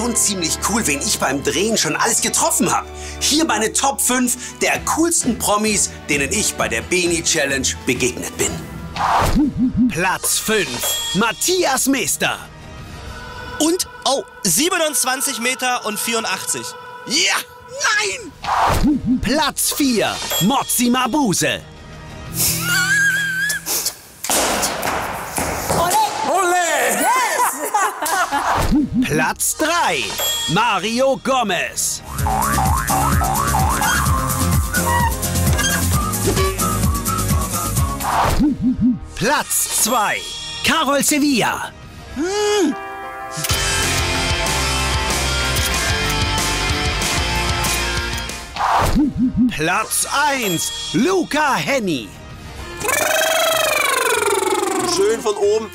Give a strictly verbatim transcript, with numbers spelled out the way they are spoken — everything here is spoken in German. schon ziemlich cool, wen ich beim Drehen schon alles getroffen habe. Hier meine Top fünf der coolsten Promis, denen ich bei der Beni Challenge begegnet bin. Platz fünf. Matthias Mester. Und, oh, siebenundzwanzig Meter und vierundachtzig. Ja, nein! Platz vier. Motsi Mabuse. Platz drei. Mario Gomez. Platz zwei. Karol Sevilla. Hm. Platz eins. Luca Hänni. Schön von oben.